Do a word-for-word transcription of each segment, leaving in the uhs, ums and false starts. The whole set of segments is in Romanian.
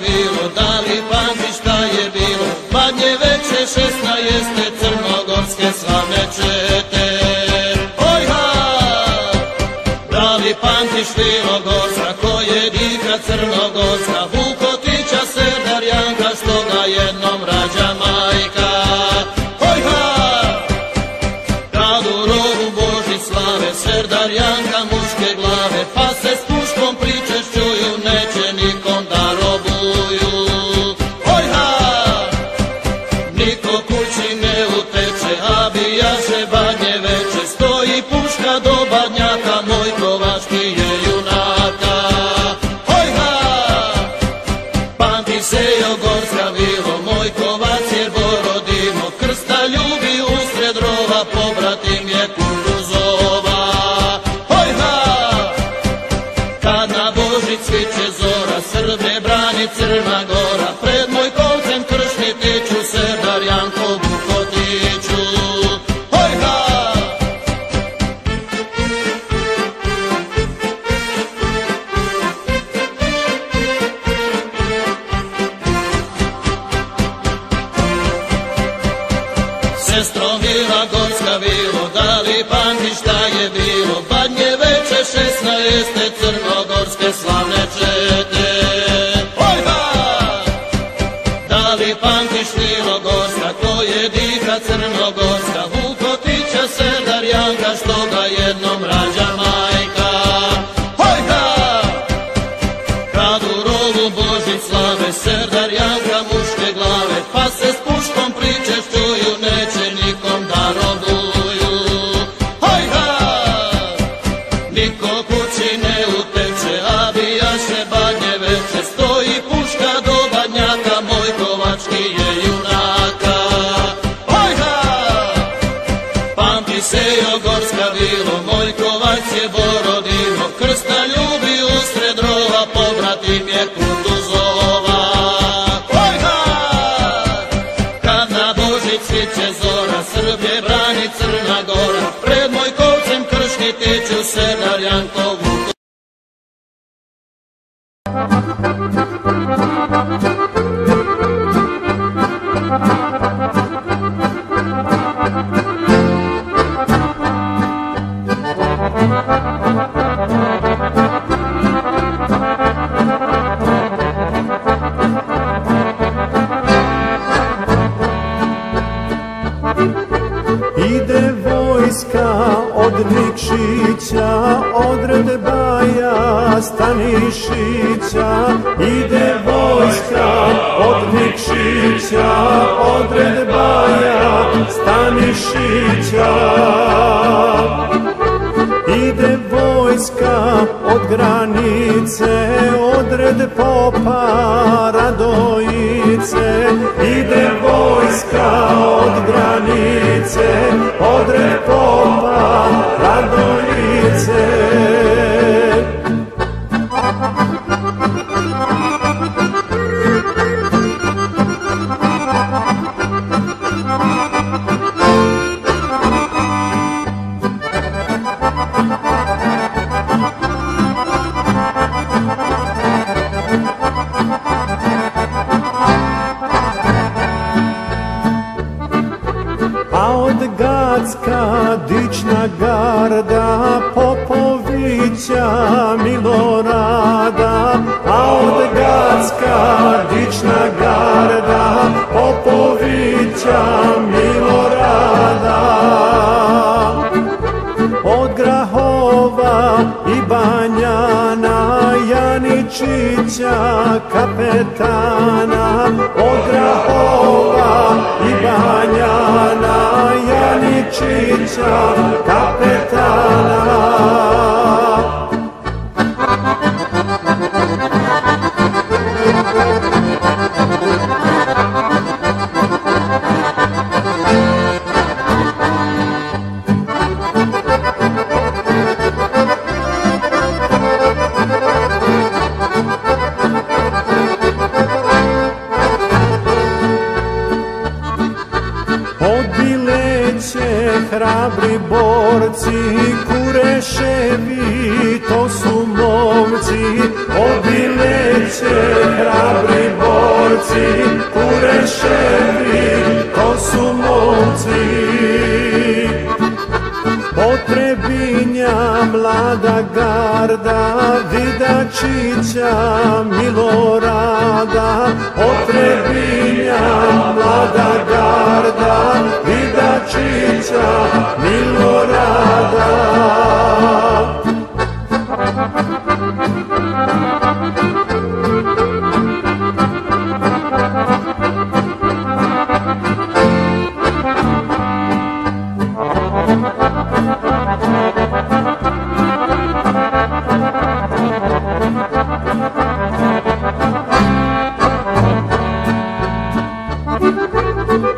bilo, da li pazi šta je bilo, badnje veče šesta jeste crnogorske slame čete. Ojha, da li pamtiš Vinogorska, ko je dika crnogorska, Vukotića Serdarjanka, što ga jednom rađa majka. Ojha, kad u rovu Božić slave, Serdarjanka muške glave, pa se s puškom pričešćuju, neće nikom da robuju. Ojha, niko kući ne uteče, a bijaše badnje veče, stoji puška do badnjaka, moj Kovački je junaka. Ojha, pamti se Jogorska vilo, moj Kovac je borodimo, krsta ljubi usred rova, pobratim je Kunduzova. Ojha, kad na Božić sviće zora, Srbe brani Crna Gora, pred moj Mojkovcem kršni tiču, Serdarjanko Vukotiću. Ojha! Sestro mila Gorska vilo, da li pamtiš šta je bilo, badnje veče šesnaeste crnogorske slavne čete. Ojha, da li pamtiš Vinogorska, ko je dika crnogorska, Vukotića Serdarjanka, što ga jednom rađa majka. Ojha, kad u rovu Božić slave, Serdarjanka muške glave, pa se s puškom pričešćuju, neće nikom da robuju. Ojha, niko kući ne uteče, a bijaše badnje veče, stoji puška do badnjaka, moj Kovački je junaka. Ojha, pamti se Jogorska vilo, moj Kovac je borodino, krsta ljubi usred rova, pobratim je Kunduzova. Ojha, kad na Božić sviće zora, Srbije brani Crna Gora, pred Mojkovcem kršni tiču, Serdarjanko Obileće hrabri borci, Crnogorci, Kureševi, to su momci. Potrebinja, mlada garda, Vidačića, Milorada. Potrebinja, mlada garda, Vidačića, Milorada.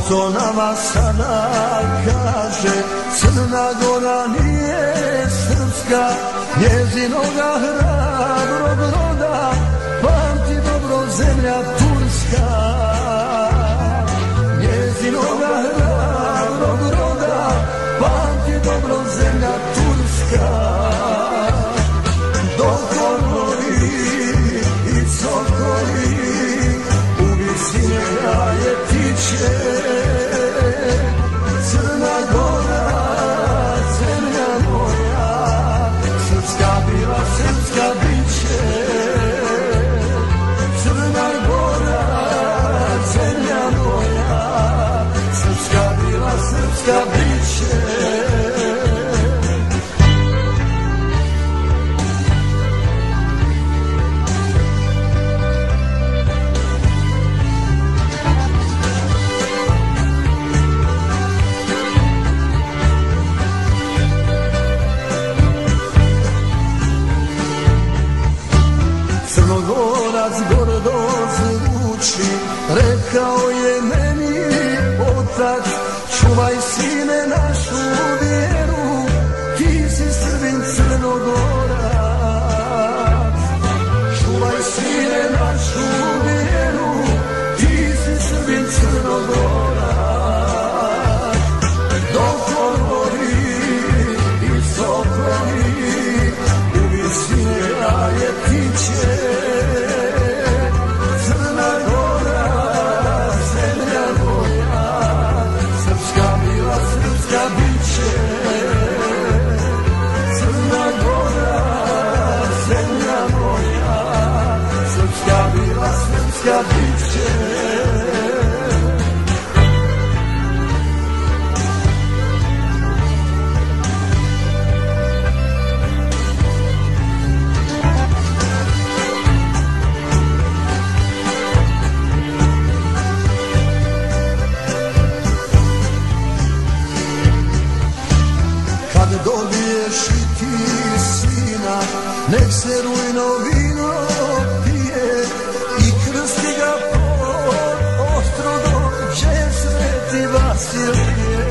To nama sada kaže, Crna Gora nije srpska, njezinoga hrabrog roda, pamti dobro zemlja Turska. Njezinoga hrabrog roda, pamti dobro zemlja Turska. Dokoli i cokoli, u visine kraje tiče. Rekao je meni otac, čuvaj sine našu vjeru, ti si Srbin Crnogorac. Čuvaj sine našu vjeru, ti si Srbin Crnogorac. Dokoli i cokoli, u visine kraje tiče. Nek se rujno vino pije i krsti ga pod oštro dođe Sveti Vasilije.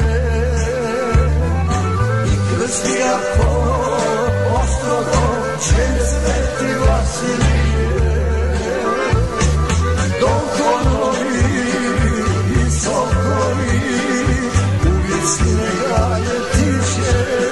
I krsti ga pod oštro dođe Sveti Vasilije. Dokoli i sokoli, u visine kraje tiče.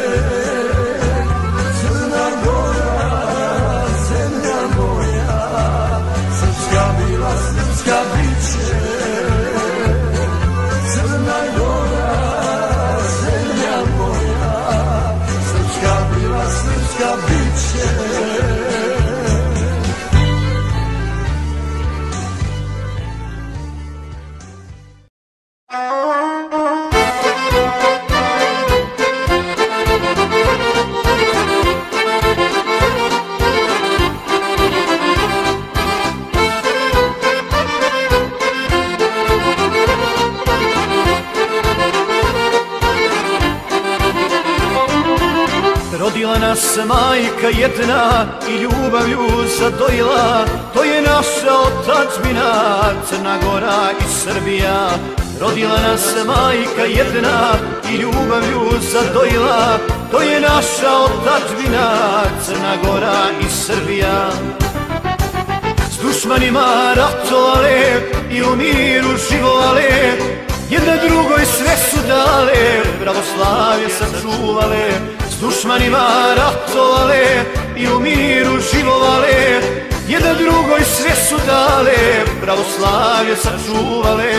nas majka jedna i ljubavlju zadojila, to je naša otadžbina, Crna Gora i Srbija. Rodila nas majka jedna i ljubavlju zadojila, to je naša otadžbina, Crna Gora i Srbija. S dušmanima ratovale i u miru živovale, jedna drugoj sve su dale, pravoslavlje sačuvale. S dušmanima ratovale i u miru živovale, jedna drugoj sve su dale, pravoslavlje sačuvale.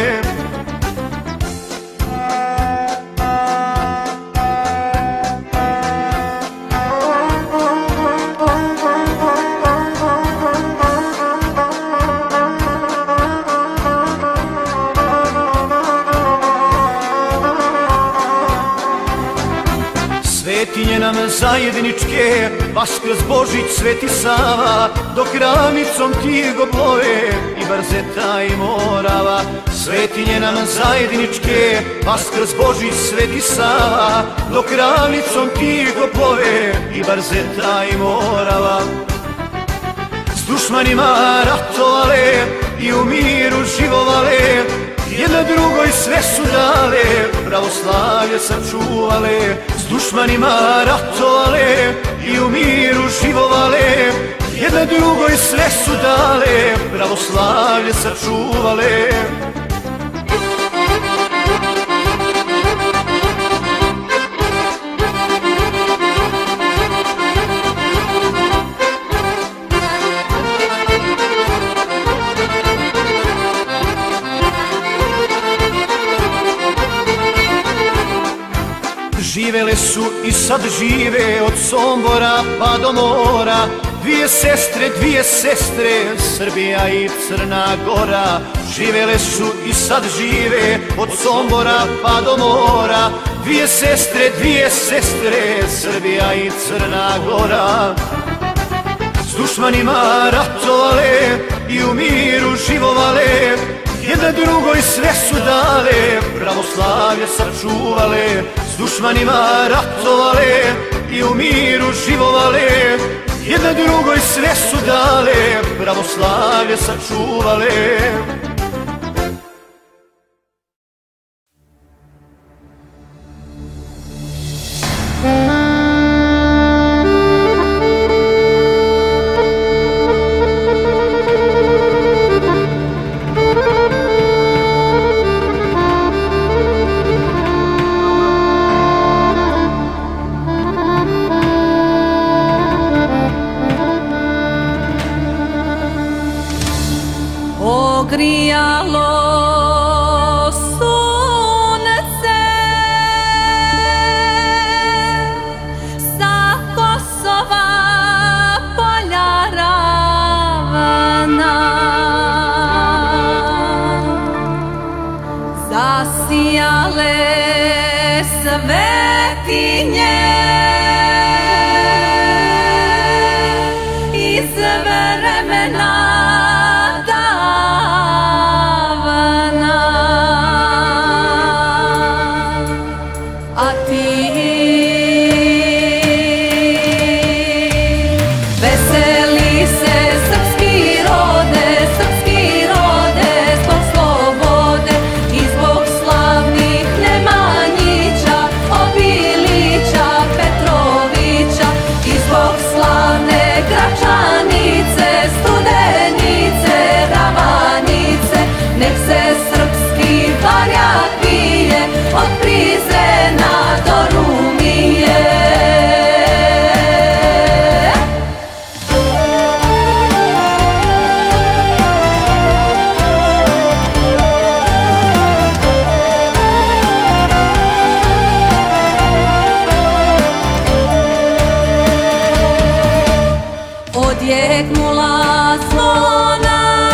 Svetinje nam zajedničke, baš kroz Božić Sveti Sava, dok ravnicom tigo plove i Barzeta i Morava. Svetinje nam zajedničke, baš kroz Božić Sveti Sava, dok ravnicom tigo plove i Barzeta i Morava. S dušmanima ratovale i u miru živovale, jedna drugoj sve su dale, pravoslavlje sačuvale. S dušmanima ratovale i u miru živovale, jedna drugoj sve su dale, pravoslavlje sačuvale. Živele su i sad žive od Sombora pa do mora, dvije sestre, dvije sestre, Srbija i Crna Gora. Živele su i sad žive od Sombora pa do mora, dvije sestre, dvije sestre, Srbija i Crna Gora. S dušmanima ratovale i u miru živovale, jedna drugoj sve su dale, pravoslavlje sačuvale. S dušmanima ratovale i u miru živovale, jedna drugoj sve su dale, pravoslavlje sačuvale. Grijalo sunce sa Kosova polja ravna, zasijale svetinje iz vremena. Odjeknula zvona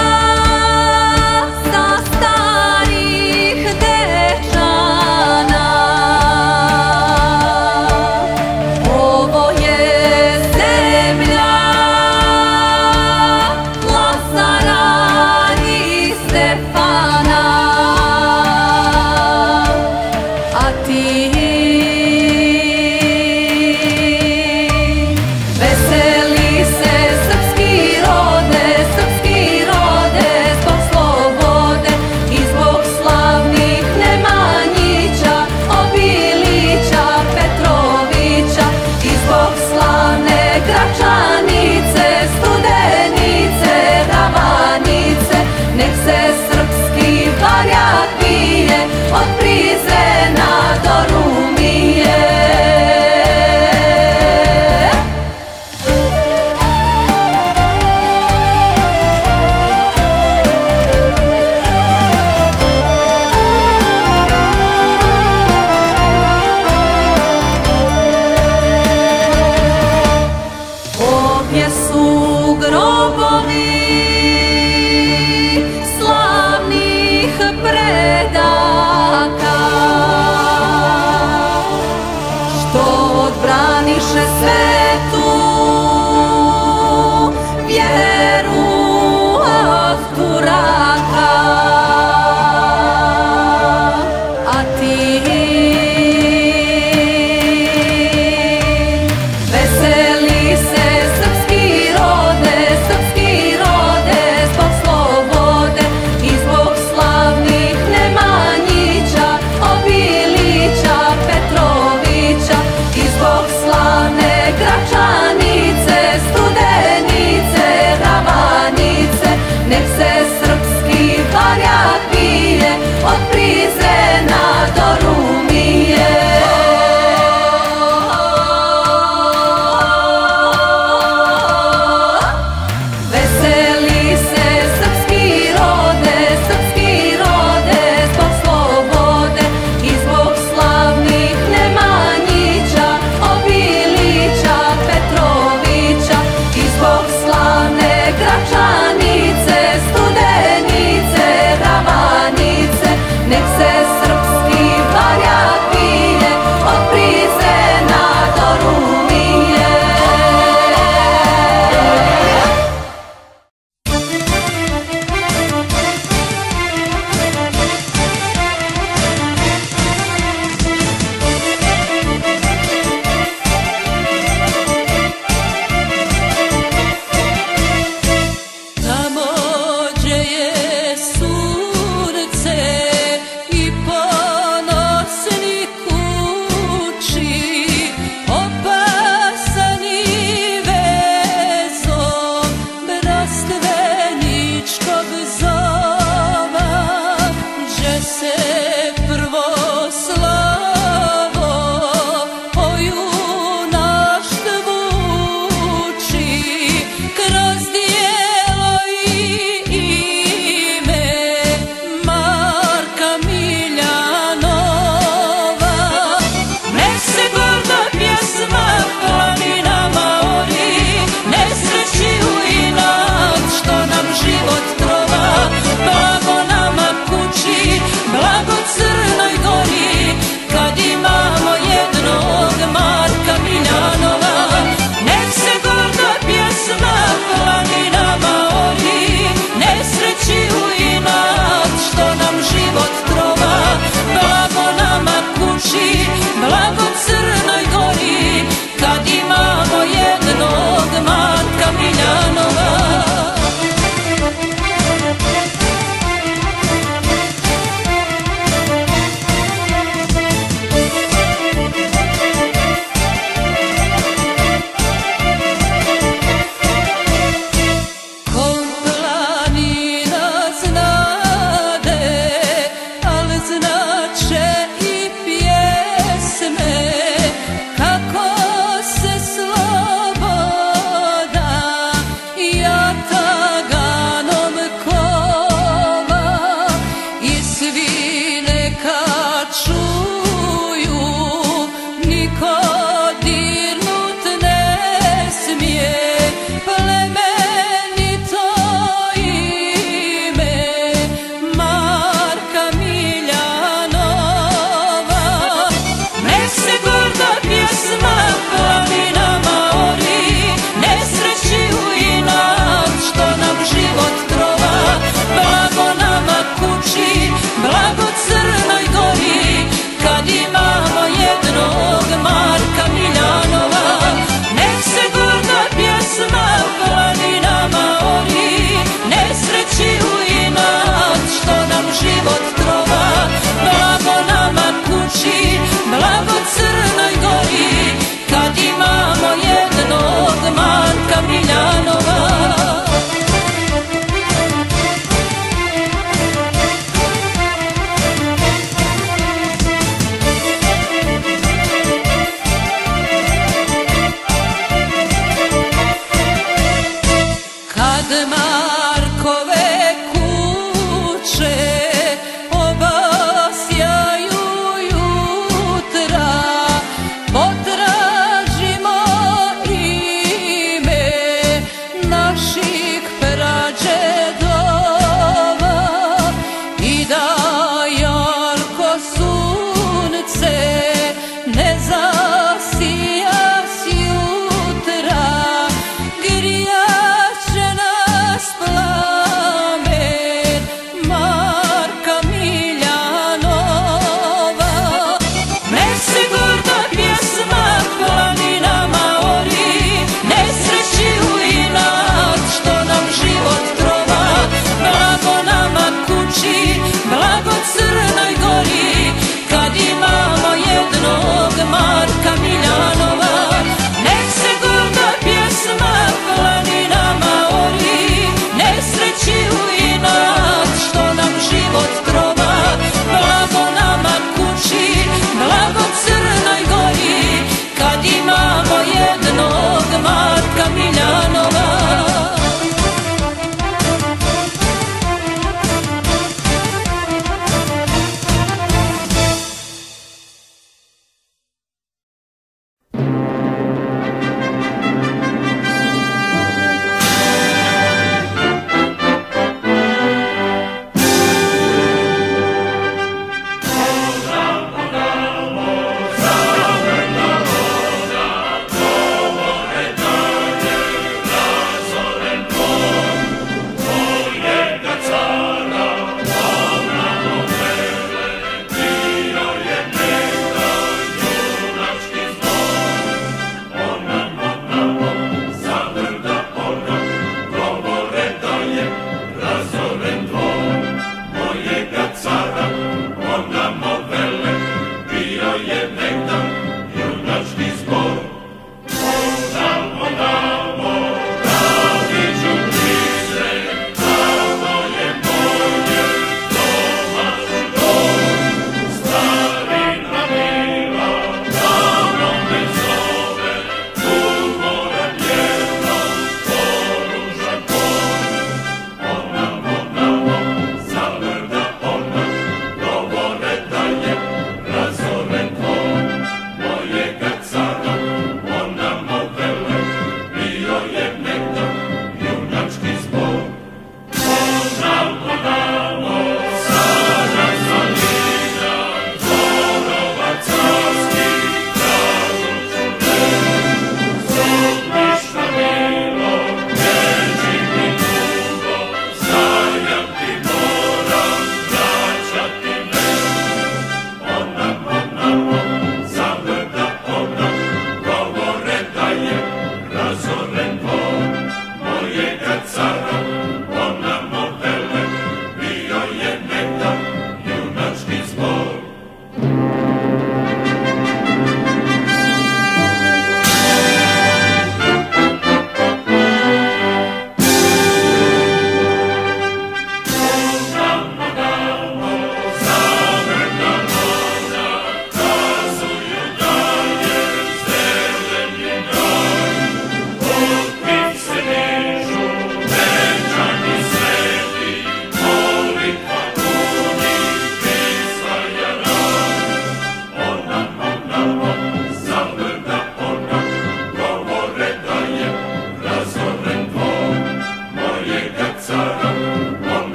sa starih dečana, ovo je zemlja Lazara i Stefana. A ti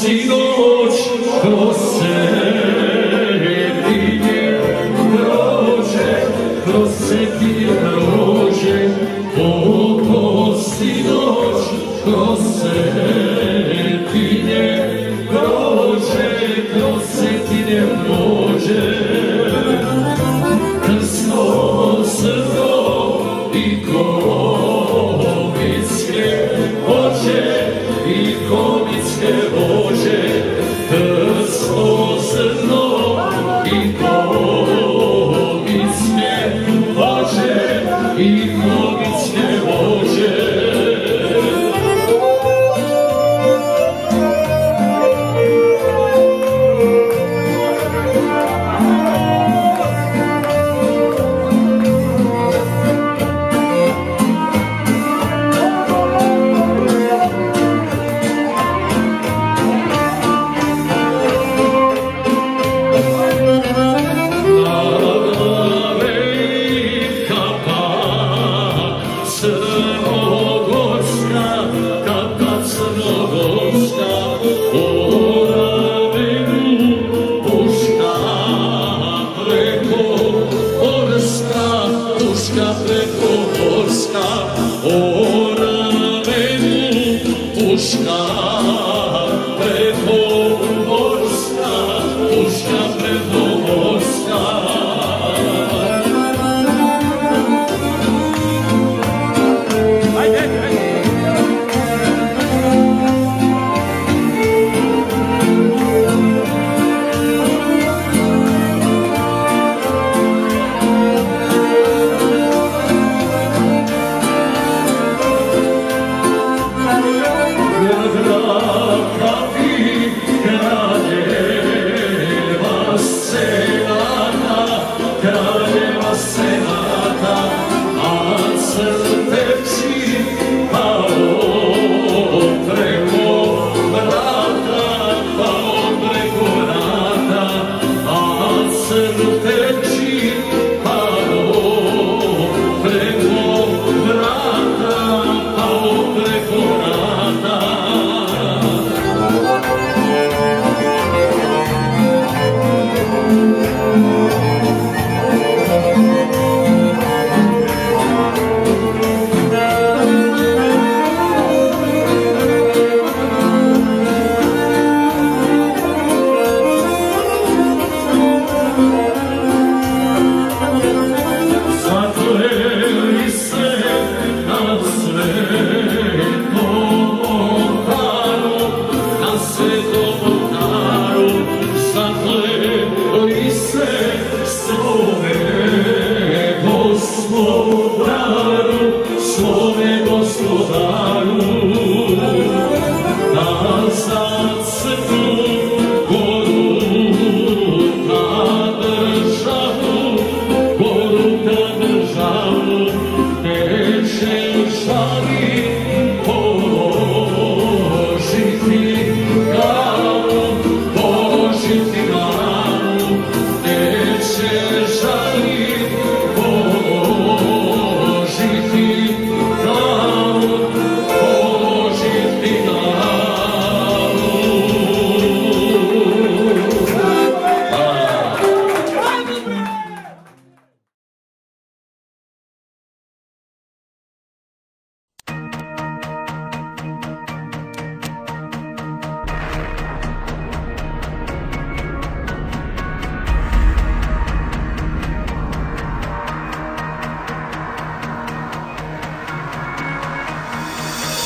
sinoć prosetite rože, prosetite rože, oko sinoć prosetite rože, prosetite rože, krsno srdo i komičke oče, i komičke oče, krsno srdo i komičke oče, i komičke oče.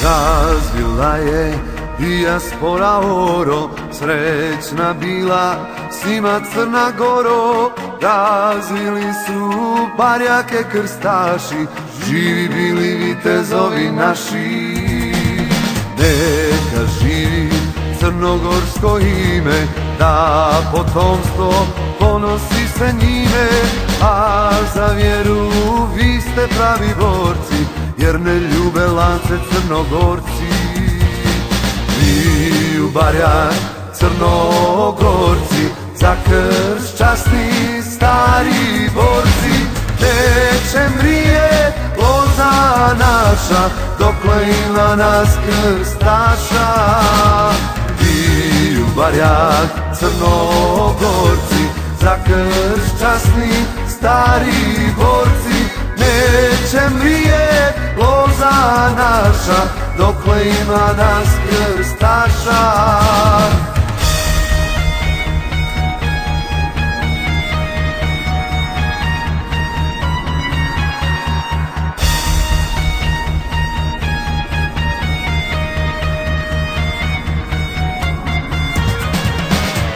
Razvila je dijaspora oro, srećna bila svima Crna Goro. Razvili su barjake krstaši, živi bili vitezovi naši. Neka živi crnogorsko ime, da potomstvo ponosi se njime. A za vjeru vi ste pravi borci, jer ne ljube lance crnogorci. Viju barjak crnogorci, za krst časni stari borci. Teče mrije loza naša, dokle ima nas krstaša. barjak crnogorci, za krst časni stari borci. Neće mrijet loza naša, dokle ima nas krstaša.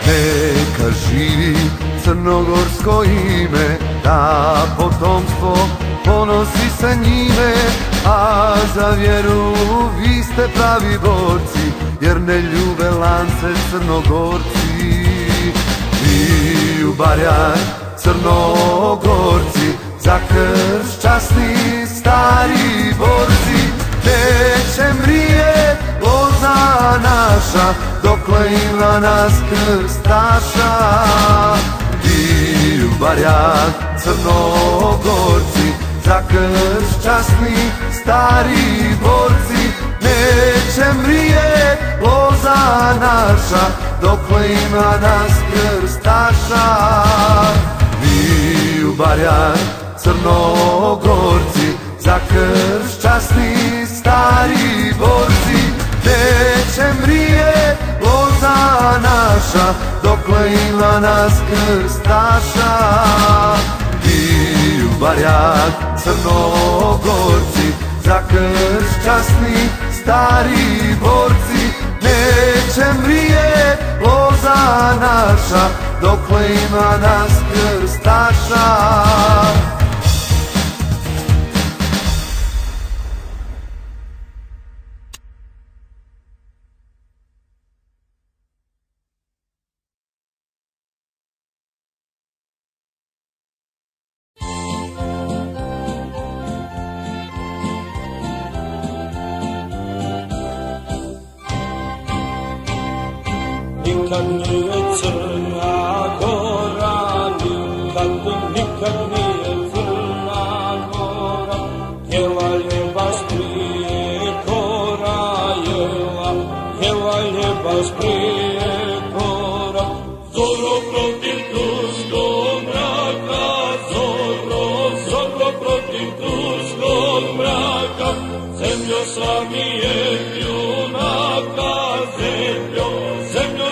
Neka živi crnogorsko ime, da potomstvo ponosi sa njime. A za vjeru vi ste pravi borci, jer ne ljube lance crnogorci. Vi u barjak crnogorci, za krst časni stari borci. Neće mrijet loza naša, dokle ima nas krstaša. Vi u barjak crnogorci, za krst časni stari borci. Neće mrijet loza naša, dokle ima nas krstaša. Vi u barjak crnogorci, za krst časni stari borci. Neće mrijet loza naša, dokle ima nas krstaša. Vi u barjak crnogorci, za krst časni stari borci. Neće mrijet loza naša, dokle ima nas krstaša. Nikad nije Crna Gora, nikad, nikad nije Crna Gora, jela je baš prije Gora, jela, jela je baš prije Gora. Zoro protiv turskog mraka, zoro, zoro protiv turskog mraka, zemljo slavnijeg junaka, zemljo,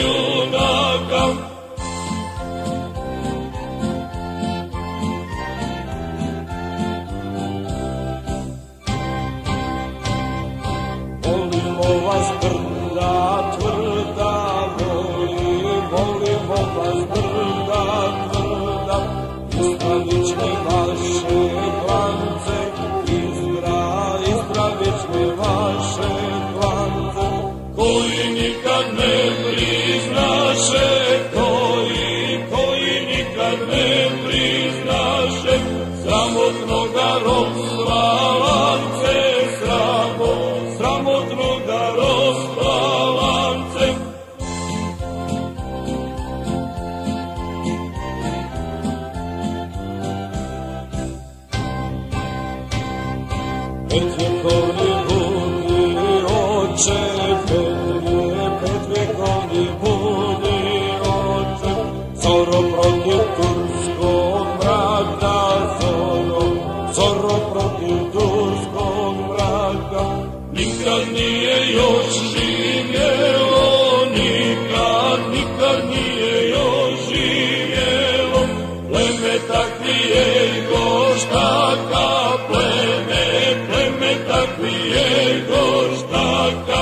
junaka. Volimo vas brda tvrda, volimo vas brda tvrda, izpravične vaše lance, izpravične vaše lance. Koji nikad ne priznaše, koji, koji nikad ne priznaše, sramotnoga ropstva lance, sramotnoga ropstva lance. Petvekovni budi oče, petvekovni budi oče, zoro protiv turskog mraka, zoro, zoro protiv turskog mraka. Nikad nije još živjelo, nikad, nikad nije još živjelo, pleme takvijeg oštaka, pleme, pleme takvijeg oštaka.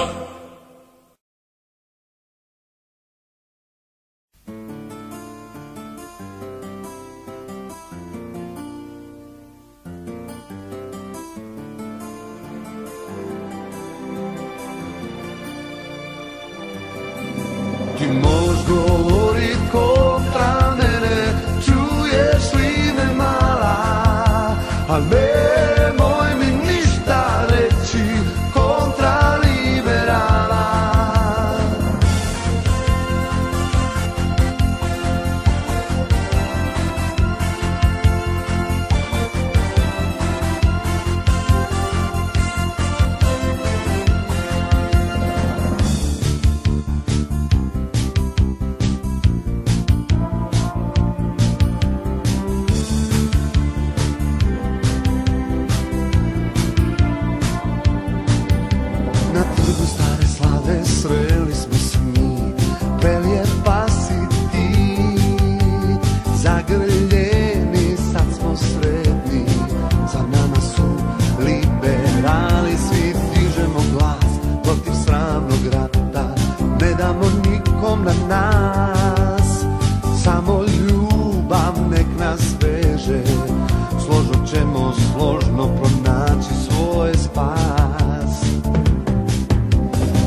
nužno pronaći svoje spas.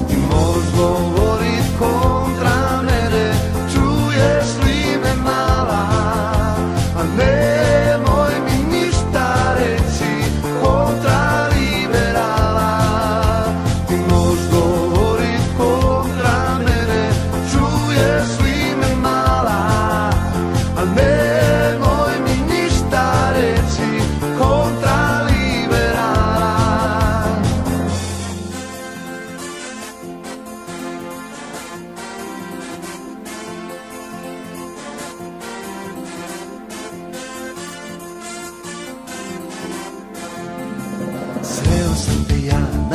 Ti možeš govorit kontra mene, čuješ li me mala, a nemoj mi ništa reći kontra liberala. Ti možeš govorit kontra mene, čuješ li me mala, a nemoj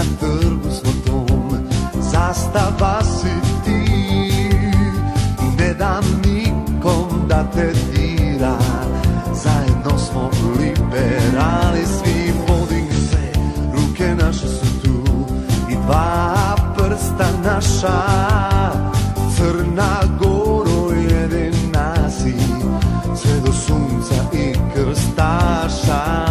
na trgu s vodom, zastava si ti, ne dam nikom da te dira, zajedno smo liberali svi, vodim se, ruke naše su tu i dva prsta naša, Crna Goro jedina si, sve do sunca i krstaša.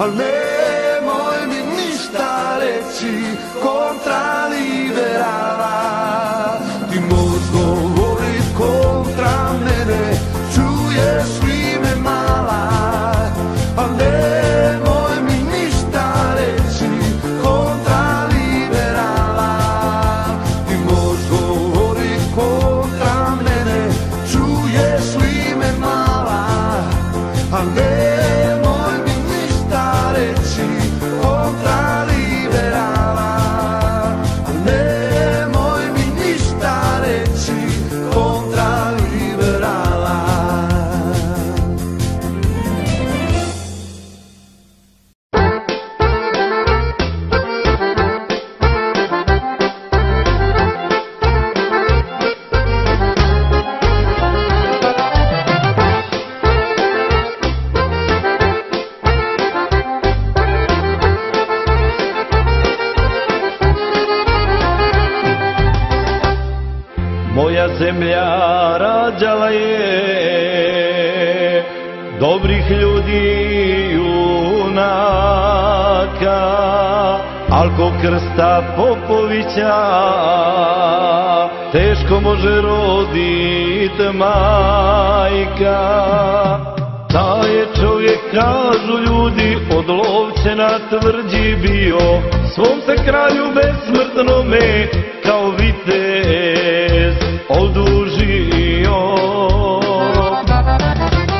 Al nemoj mi ništa reći kontra liberala. Ti možeš govorit kontra mene, čuješ li me mala, al nemoj mi ništa reći kontra liberala. Ti možeš govorit kontra mene, čuješ li me mala, al nemoj zemlja rađala je dobrih ljudi i junaka, al ko Krsta Popovića teško može rodit majka. Da je čovjek, kažu ljudi, od Lovćena tvrđi bio, svom se kralju besmrtnome kao vitez odužio.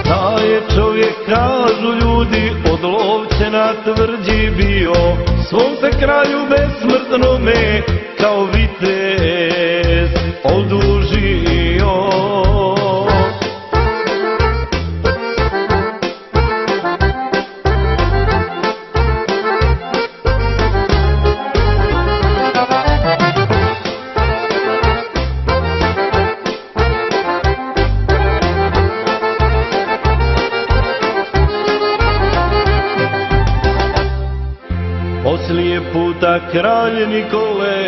Da je čovjek, kažu ljudi, od Lovćena tvrđi bio, svom se kralju besmrtnome kao vitez odužio. Poslije puta kralj Nikole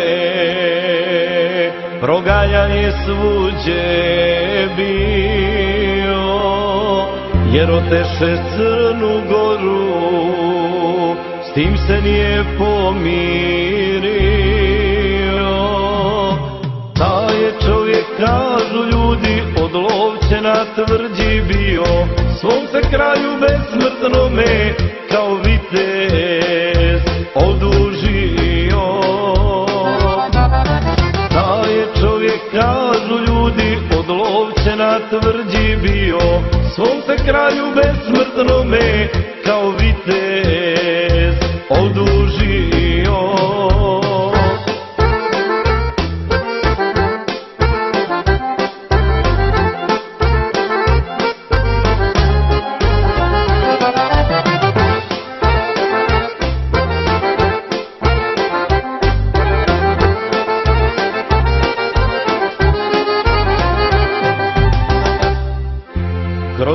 proganjan je svuđe bio, jer oteše Crnu Goru, s tim se nije pomirio. Da je čovjek, kažu ljudi, od Lovćena tvrđi bio, svom se kralju besmrtnome kao vitez odužio. Da je čovjek, kažu ljudi, od Lovćena tvrđi bio, svom se kralju besmrtnome kao vitez odužio.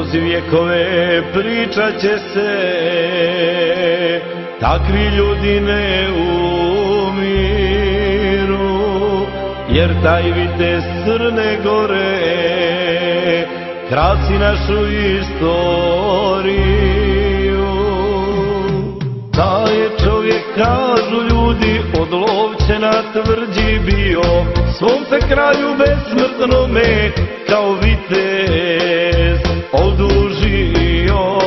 kroz vjekove pričat će se, takvi ljudi ne umiru, jer taj vitez Crne Gore krasi našu istoriju. Da je čovjek, kažu ljudi, od Lovćena tvrđi bio, svom se kraju besmrtnome kao vitez odužio.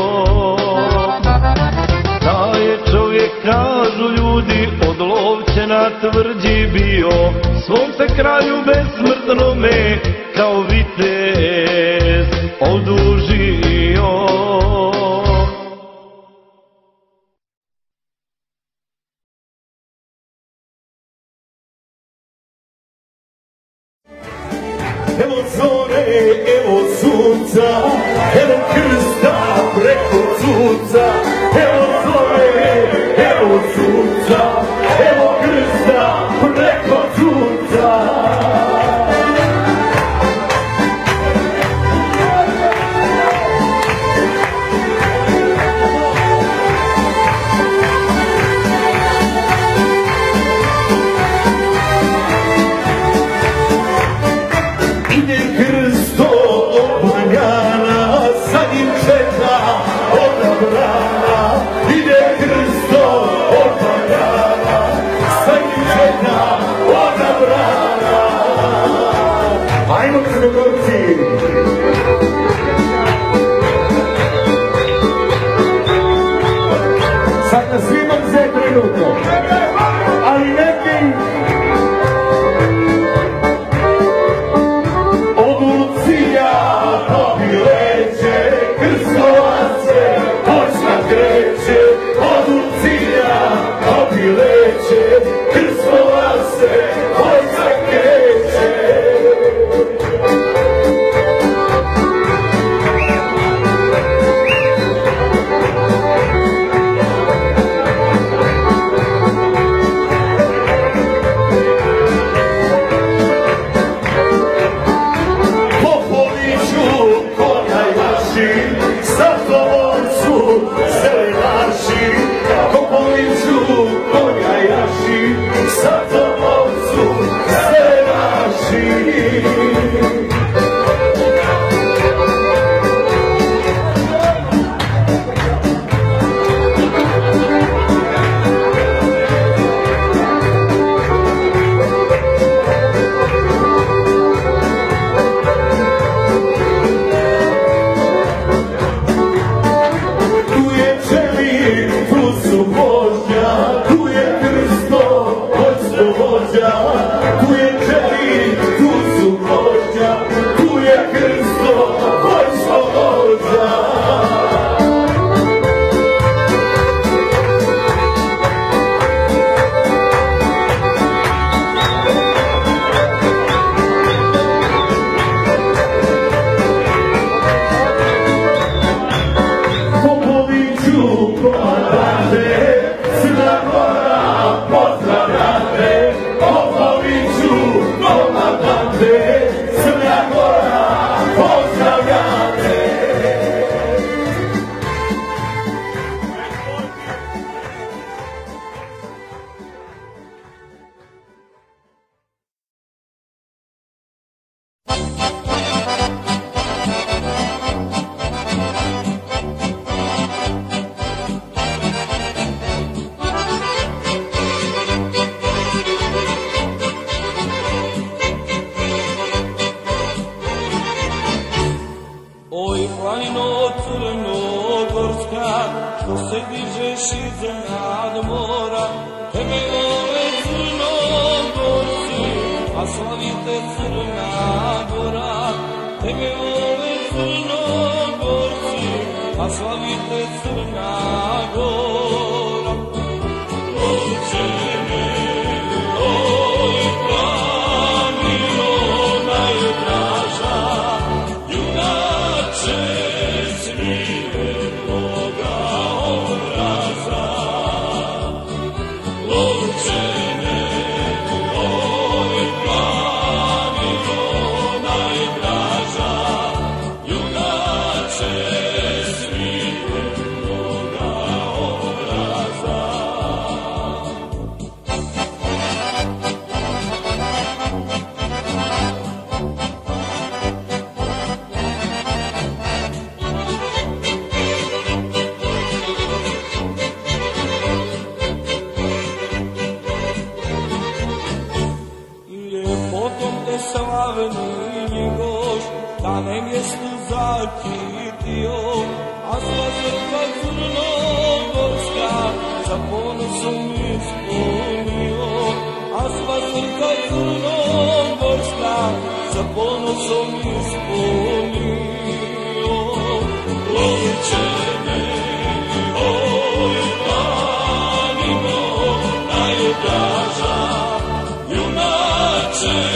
Da je čovjek, kažu ljudi, od Lovćena tvrđi bio, svom se kraju besmrtnome kao vitez odužio. Evo zore, evo sunca, evo krsta preko sunca, evo zore, evo sunca, evo krsta preko sunca. Yeah. vječnu zaštitio, a sva srca crnogorska sa ponosom ispunio, a sva srca crnogorska sa ponosom ispunio. Lovćene, oj, panimo, najdraža, junače.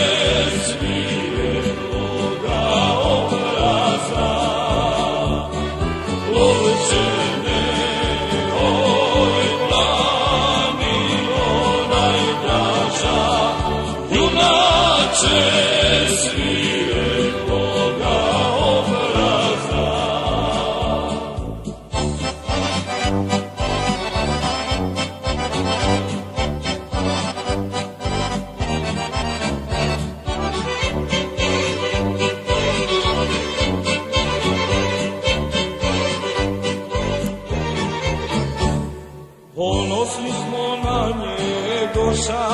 Ponosni smo na njegoša,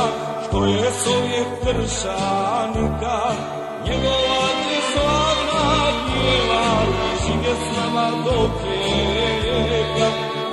što je sovjet kršanika, njegova tri slavna djela, živje s nama do vijeka,